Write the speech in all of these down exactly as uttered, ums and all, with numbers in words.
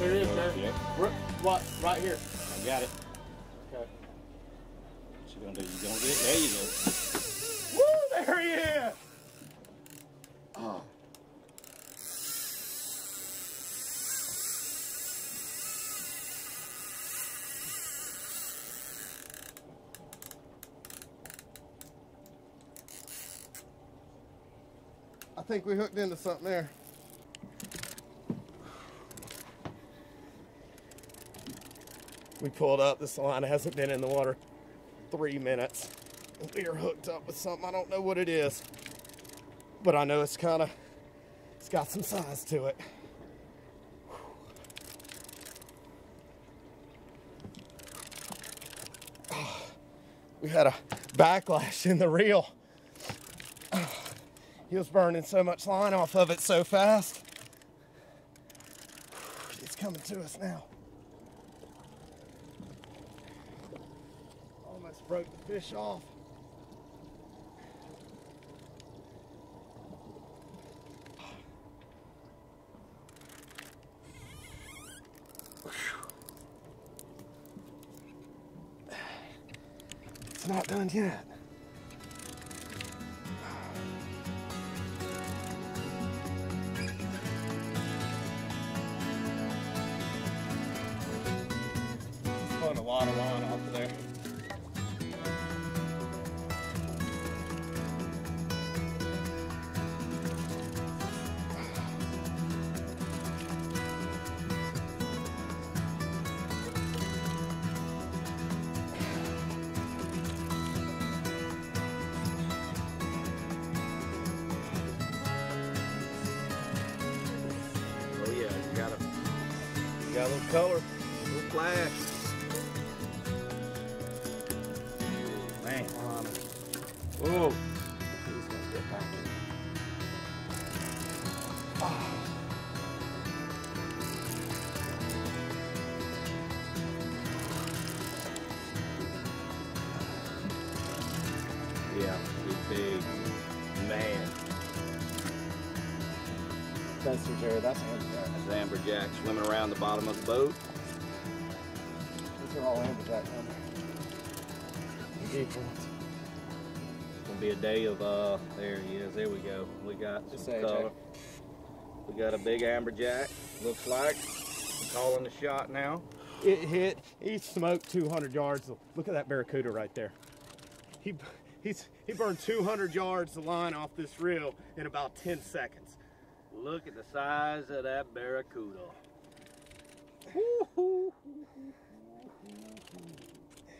There it is, sir. Yeah. What? Right here. I got it. Okay. What you gonna do? You gonna get it? There you go. Woo! There he is. Oh. I think we hooked into something there. We pulled up. This line hasn't been in the water three minutes. We are hooked up with something. I don't know what it is, but I know it's kind of, it's got some size to it. Oh, we had a backlash in the reel. He was burning so much line off of it so fast. It's coming to us now. Almost broke the fish off. It's not done yet. A lot of line off there. Oh yeah, you got a, got a little color, a little flash. Whoa. He's gonna get back in. Oh. Yeah, he's big. Man. That's the Jerry, that's amberjack. That's amberjack swimming around the bottom of the boat. These are all amberjack down there. Deep ones. Be a day of uh there he is. There we go. We got some color. We got a big amberjack, looks like. We're calling the shot now. It hit, he smoked two hundred yards. Look at that barracuda right there. He he's he burned two hundred yards of line off this reel in about ten seconds. Look at the size of that barracuda.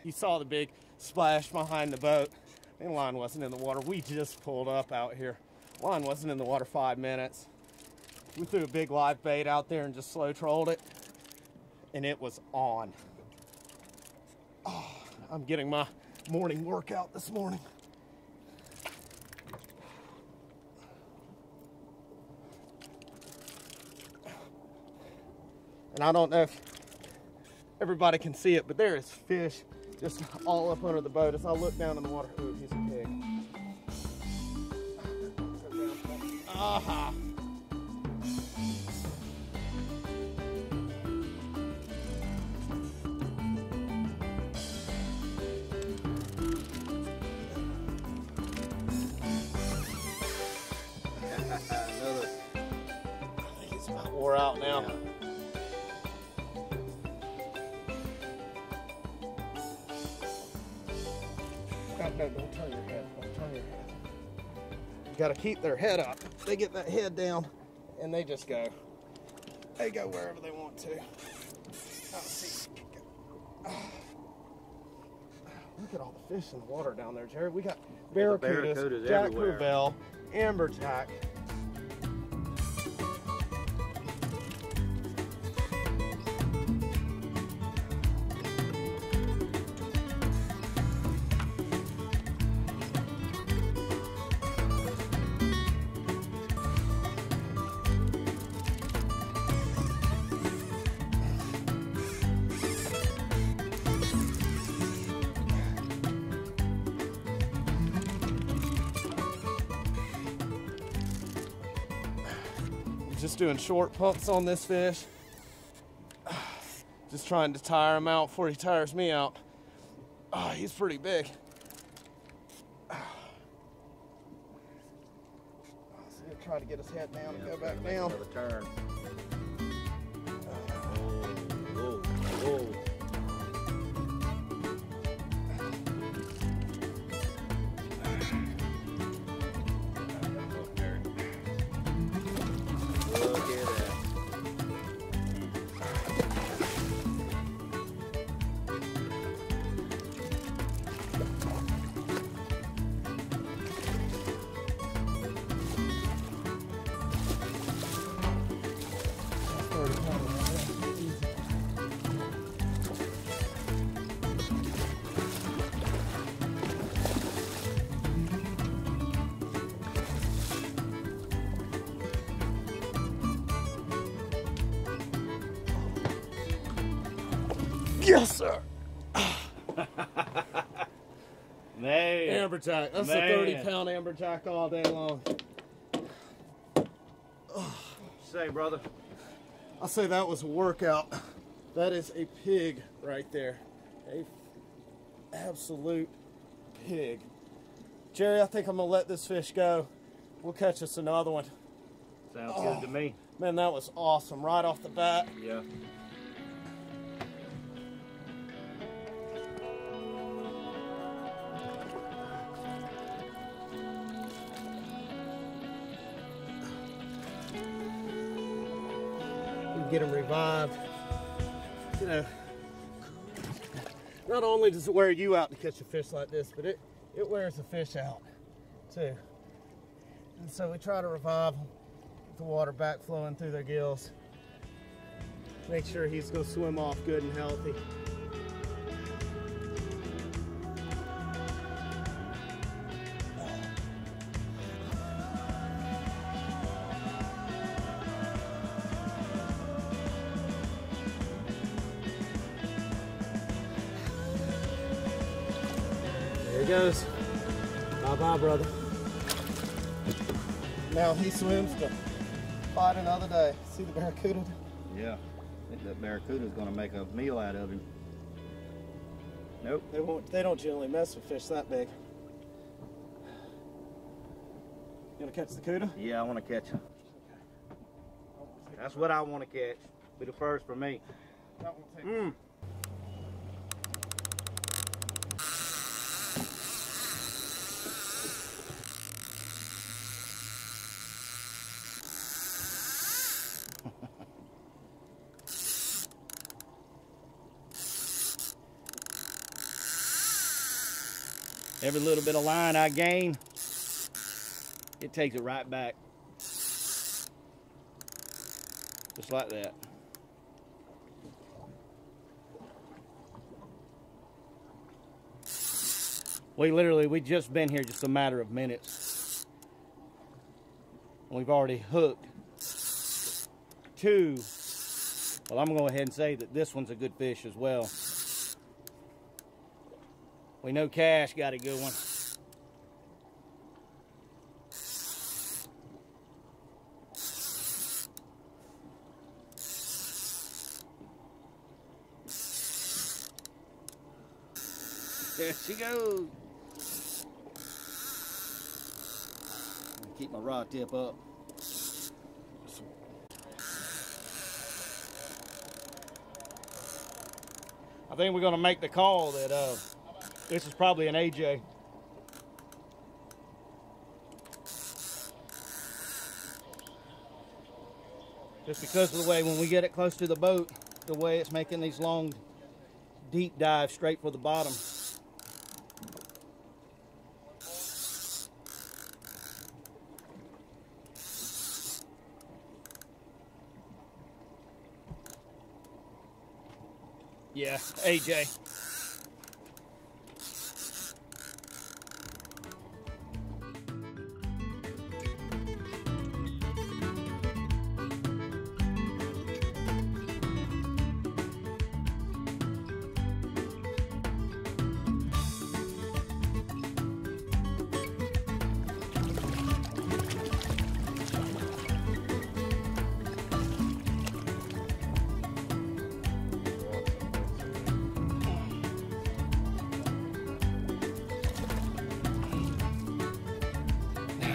You saw the big splash behind the boat. And line wasn't in the water. We just pulled up out here. Line wasn't in the water five minutes. We threw a big live bait out there and just slow trolled it. And it was on. Oh, I'm getting my morning workout this morning. And I don't know if everybody can see it, but there is fish just all up under the boat. As I look down in the water, ooh, he's a pig. Aha! Another. I think it's about wore out now. Yeah. No, don't turn your head, don't turn your head. You gotta keep their head up. They get that head down and they just go. They go wherever they want to. Oh, see. Oh. Look at all the fish in the water down there, Jerry. We got barracudas, barracudas jack Carrabelle, amberjack. Just doing short pumps on this fish. Just trying to tire him out before he tires me out. Oh, he's pretty big. Oh, so he'll try to get his head down yeah, and go back down. Turn. Oh, oh, oh. Yes, sir. Man. Amber Jack. That's Man. a thirty pound Amber Jack all day long. Say, brother. I'll say that was a workout. That is a pig right there. A absolute pig. Jerry, I think I'm going to let this fish go. We'll catch us another one. Sounds oh, good to me. Man, that was awesome right off the bat. Yeah. Get him revived. You know, not only does it wear you out to catch a fish like this, but it it wears the fish out too. And so we try to revive him with the water back flowing through their gills. Make sure he's gonna swim off good and healthy. Goes. Bye bye, brother. Now he swims to fight another day. See the barracuda? Yeah, I think that barracuda is going to make a meal out of him. Nope. They won't. They don't generally mess with fish that big. You want to catch the cuda? Yeah, I want to catch him. Okay. That's what I want to catch. Be the first for me. That won't take mm. Every little bit of line I gain, it takes it right back. Just like that. We literally, we just been here just a matter of minutes. And we've already hooked two. Well, I'm going to go ahead and say that this one's a good fish as well. We know Cash got a good one. There she goes. I'm gonna keep my rod tip up. I think we're gonna make the call that uh this is probably an A J. Just because of the way when we get it close to the boat, the way it's making these long, deep dives straight for the bottom. Yeah, A J.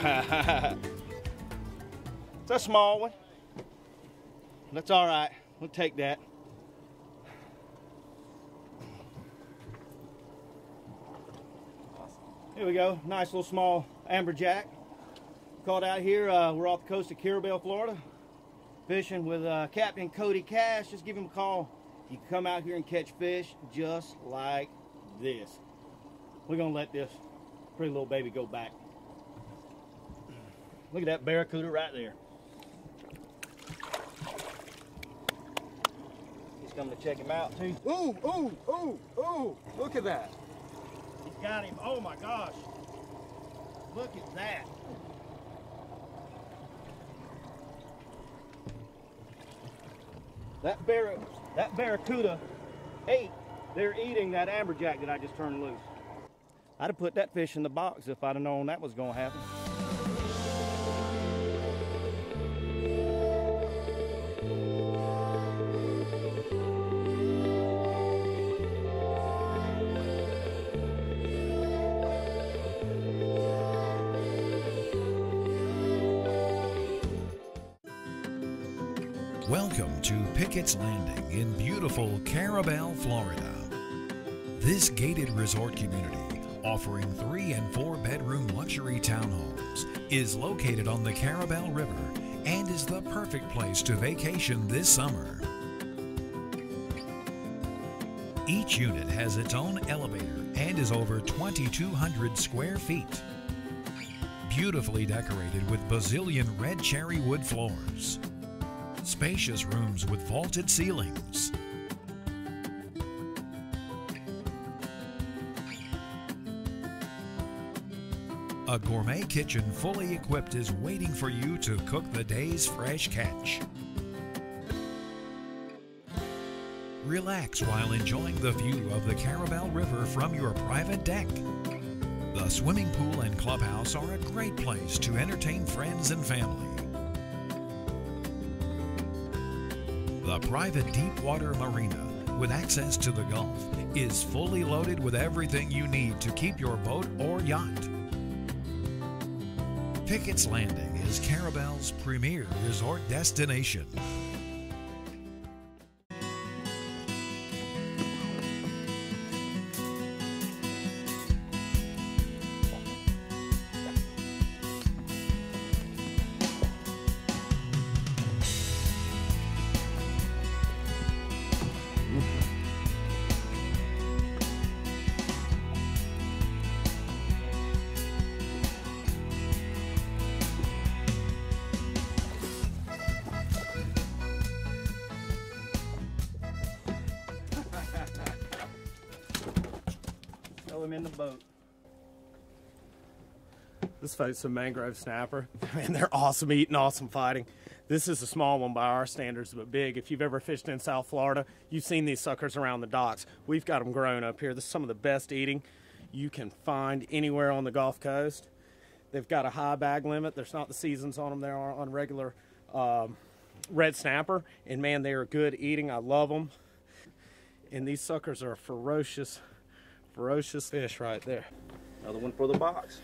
It's a small one. That's all right. We'll take that. Here we go. Nice little small amberjack. Caught out here. Uh, we're off the coast of Carrabelle, Florida. Fishing with uh, Captain Cody Cash. Just give him a call. You can come out here and catch fish just like this. We're going to let this pretty little baby go back. Look at that barracuda right there. He's coming to check him out too. Ooh, ooh, ooh, ooh. Look at that. He's got him. Oh my gosh. Look at that. That barra, that barracuda ate. They're eating that amberjack that I just turned loose. I'd have put that fish in the box if I'd have known that was going to happen. Welcome to Pickett's Landing in beautiful Carrabelle, Florida. This gated resort community, offering three and four bedroom luxury townhomes, is located on the Carrabelle River and is the perfect place to vacation this summer. Each unit has its own elevator and is over twenty-two hundred square feet. Beautifully decorated with bazillion red cherry wood floors. Spacious rooms with vaulted ceilings. A gourmet kitchen fully equipped is waiting for you to cook the day's fresh catch. Relax while enjoying the view of the Carrabelle River from your private deck. The swimming pool and clubhouse are a great place to entertain friends and family. The private deep water marina with access to the Gulf is fully loaded with everything you need to keep your boat or yacht. Pickett's Landing is Carrabelle's premier resort destination. Him in the boat. This fight's some mangrove snapper. Man, they're awesome eating, awesome fighting. This is a small one by our standards, but big. If you've ever fished in South Florida, you've seen these suckers around the docks. We've got them grown up here. This is some of the best eating you can find anywhere on the Gulf Coast. They've got a high bag limit. There's not the seasons on them. They are on regular um, red snapper, and man, they are good eating. I love them. And these suckers are ferocious. Ferocious fish right there. Another one for the box.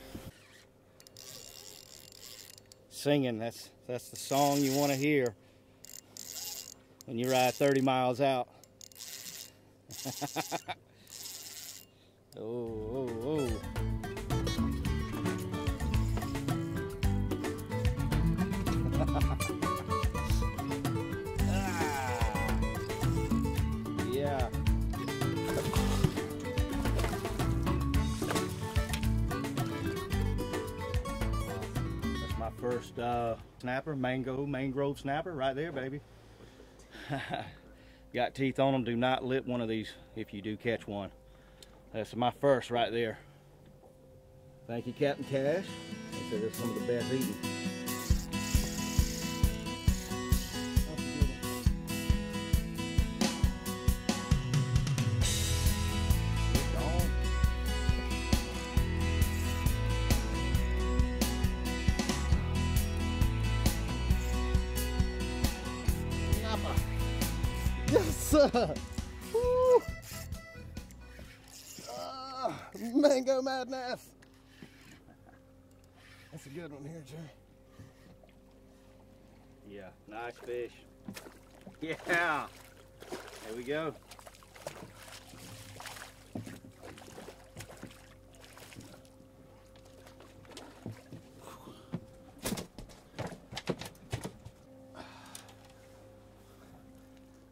Singing, that's that's the song you want to hear when you ride thirty miles out. Oh, oh, oh. Ah, yeah. First uh, snapper, mango, mangrove snapper, right there, baby. Got teeth on them. Do not lip one of these if you do catch one. That's my first right there. Thank you, Captain Cash. They said that's some of the best eating. Yes, sir. Woo. Uh, mango madness. That's a good one here, Jerry. Yeah, nice fish. Yeah. There we go.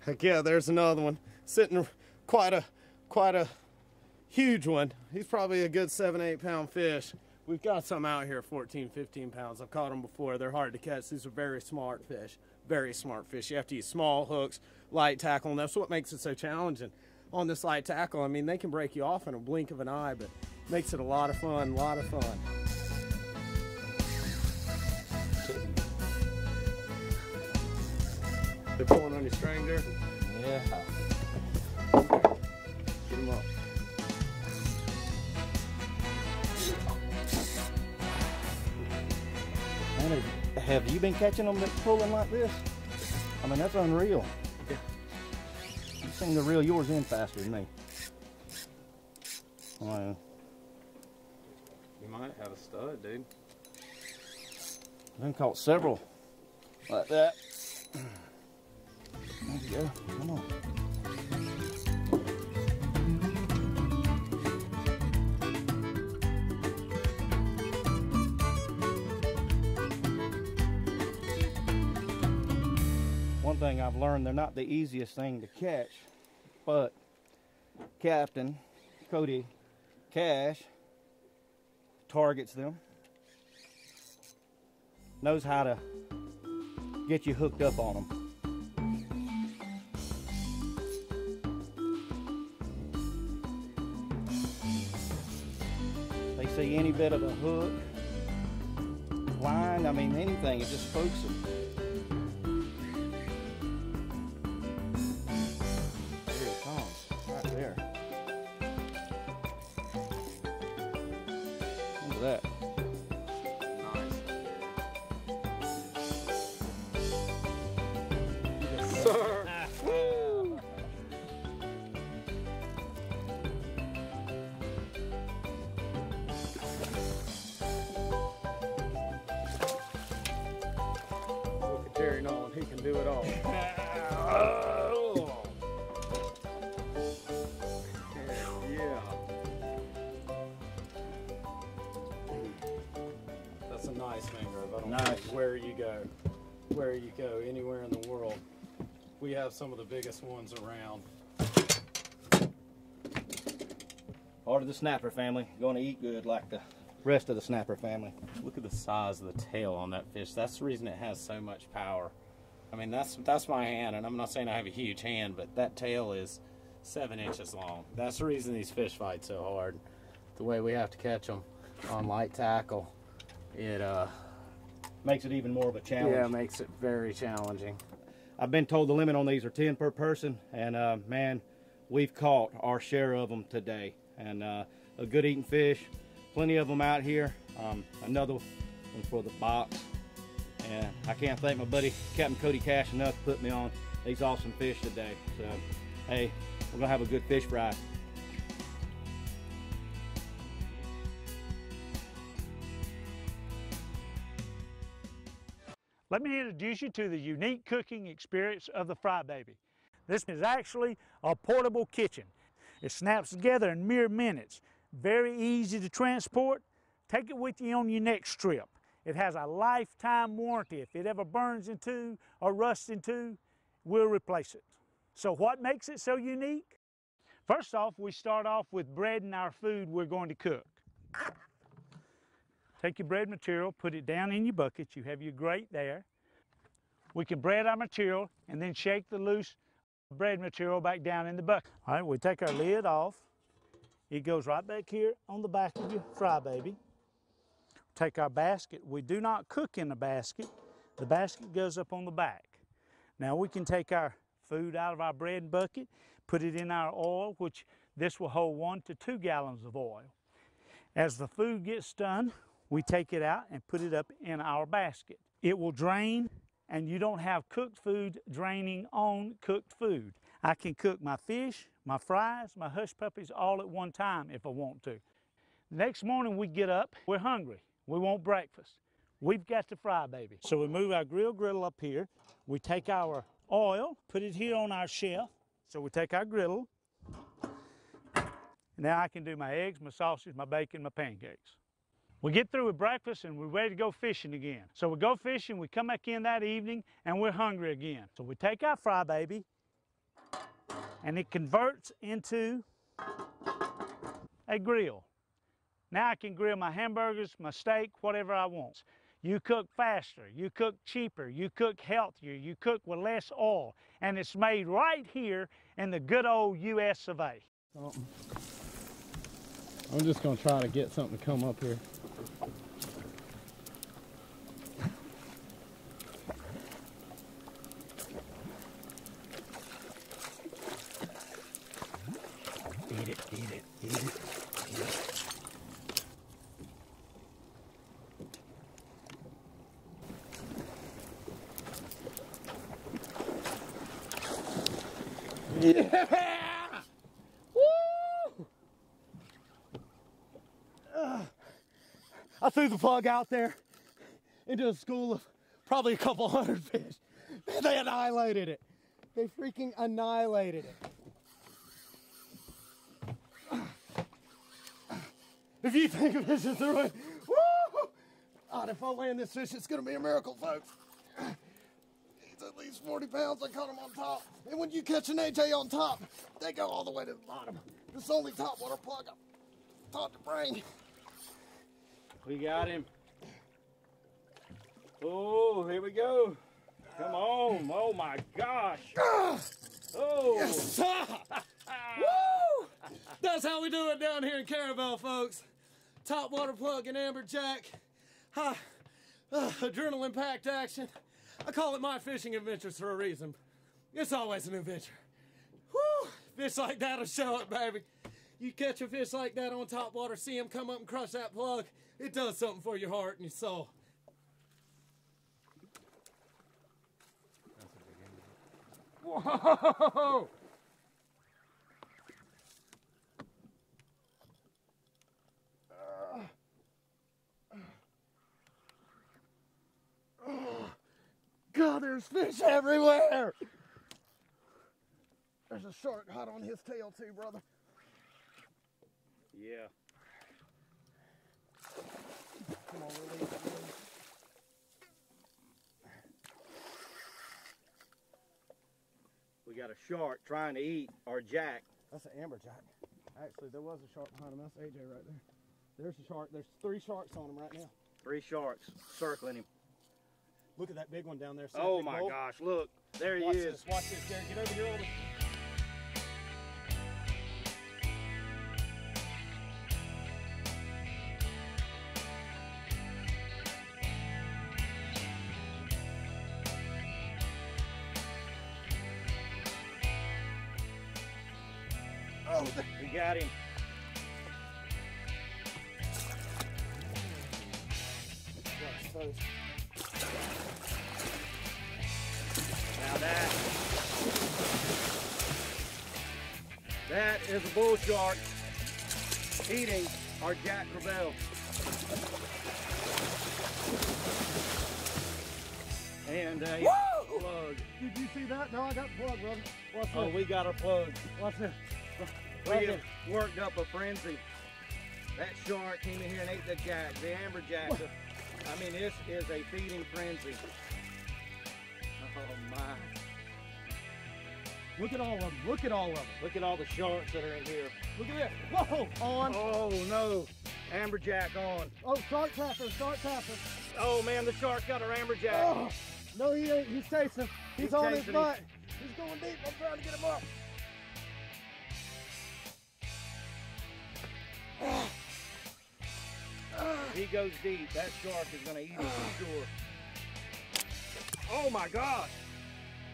Heck yeah, there's another one. Sitting quite a quite a huge one. He's probably a good seven, eight pound fish. We've got some out here, fourteen, fifteen pounds. I've caught them before. They're hard to catch. These are very smart fish. Very smart fish. You have to use small hooks, light tackle, and that's what makes it so challenging. On this light tackle, I mean, they can break you off in a blink of an eye, but it makes it a lot of fun, a lot of fun. They're pulling on your string there? Yeah. Get them up. Have you been catching them pulling like this? I mean, that's unreal. Yeah. You seem to reel yours in faster than me. Wow. You might have a stud, dude. I've caught several like that. There you go. Come on. One thing I've learned, they're not the easiest thing to catch, but Captain Cody Cash targets them, knows how to get you hooked up on them. They see any bit of a hook, line, I mean anything, it just spooks them. Here it comes, right there. Look at that. Nice. Yes, sir. Terry Nolan, he can do it all. Oh. Yeah. That's a nice mangrove. I don't nice. Know where you go. Where you go, anywhere in the world. We have some of the biggest ones around. Part of the snapper family. Going to eat good like the rest of the snapper family. Look at the size of the tail on that fish. That's the reason it has so much power. I mean, that's that's my hand, and I'm not saying I have a huge hand, but that tail is seven inches long. That's the reason these fish fight so hard. The way we have to catch them on light tackle, it uh, makes it even more of a challenge. Yeah, it makes it very challenging. I've been told the limit on these are ten per person, and uh, man, we've caught our share of them today. And uh, a good eating fish. Plenty of them out here. Um, another one for the box. And I can't thank my buddy Captain Cody Cash enough to put me on these awesome fish today. So, hey, we're gonna have a good fish fry. Let me introduce you to the unique cooking experience of the Fry Baby. This is actually a portable kitchen. It snaps together in mere minutes. Very easy to transport. Take it with you on your next trip. It has a lifetime warranty. If it ever burns into or rusts into, we'll replace it. So what makes it so unique? First off, we start off with breading our food we're going to cook. Take your bread material, put it down in your bucket. You have your grate there. We can bread our material and then shake the loose bread material back down in the bucket. All right, we take our lid off. It goes right back here on the back of your Fry Baby. Take our basket. We do not cook in the basket. The basket goes up on the back. Now we can take our food out of our bread bucket, put it in our oil, which this will hold one to two gallons of oil. As the food gets done, we take it out and put it up in our basket. It will drain, and you don't have cooked food draining on cooked food. I can cook my fish, my fries, my hush puppies all at one time if I want to. The next morning we get up, we're hungry. We want breakfast. We've got to fry, baby. So we move our grill griddle up here. We take our oil, put it here on our shelf. So we take our griddle. Now I can do my eggs, my sausage, my bacon, my pancakes. We get through with breakfast and we're ready to go fishing again. So we go fishing, we come back in that evening, and we're hungry again. So we take our Fry Baby, and it converts into a grill. Now I can grill my hamburgers, my steak, whatever I want. You cook faster, you cook cheaper, you cook healthier, you cook with less oil, and it's made right here in the good old U S of A. Something. I'm just gonna try to get something to come up here. Eat it, eat it, eat it, eat it. Yeah! I threw the plug out there into a school of probably a couple hundred fish. They annihilated it. They freaking annihilated it. If you think of this as the way, woo! God, if I land this fish, it's gonna be a miracle, folks. He's at least forty pounds. I caught him on top. And when you catch an A J on top, they go all the way to the bottom. This is the only top water plug I taught to bring. We got him. Oh, here we go. Come on. Oh, my gosh. Oh. Yes. Woo! That's how we do it down here in Carrabelle, folks. Top water plug and amberjack. Huh. Uh, adrenaline-packed action. I call it My Fishing Adventures for a reason. It's always an adventure. Woo! Fish like that'll show up, baby. You catch a fish like that on top water, see him come up and crush that plug. It does something for your heart and your soul. That's a big animal. Whoa! God, there's fish everywhere. There's a shark hot on his tail too, brother. Yeah. Come on, release. We got a shark trying to eat our jack. That's an amberjack. Actually, there was a shark behind him. That's A J right there. There's a shark. There's three sharks on him right now. Three sharks circling him. Look at that big one down there. Seth, oh my Nicole. Gosh, look. There he Watch is. This. Watch this, Jared. Get over here. Over. We got him. Now that, that is a bull shark eating our Jack Carrabelle. And a Woo! Plug. Did you see that? No, I got the plug, brother. Watch oh, this. We got our plug. Watch this. We have worked up a frenzy. That shark came in here and ate the jack, the amberjack. I mean, this is a feeding frenzy. Oh my! Look at all of them. Look at all of them. Look at all the sharks that are in here. Look at this. Whoa! On. Oh no! Amberjack on. Oh, shark tapper, shark tapper. Oh man, the shark got our amberjack. Oh, no, he ain't. He's chasing. He's, He's on his butt. He's, He's going deep. I'm trying to get him up. If he goes deep, that shark is going to eat him for sure. Oh my gosh!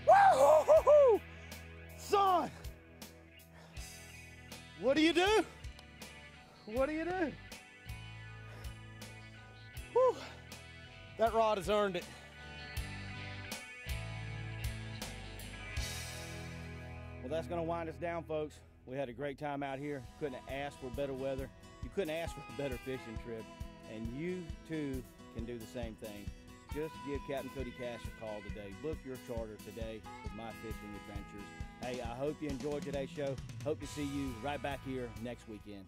Woo-hoo-hoo-hoo! Son! What do you do? What do you do? Whew. That rod has earned it. Well, that's going to wind us down, folks. We had a great time out here. Couldn't ask for better weather. You couldn't ask for a better fishing trip. and you too can do the same thing. Just give Captain Cody Cash a call today. Book your charter today with My Fishing Adventures. Hey, I hope you enjoyed today's show. Hope to see you right back here next weekend.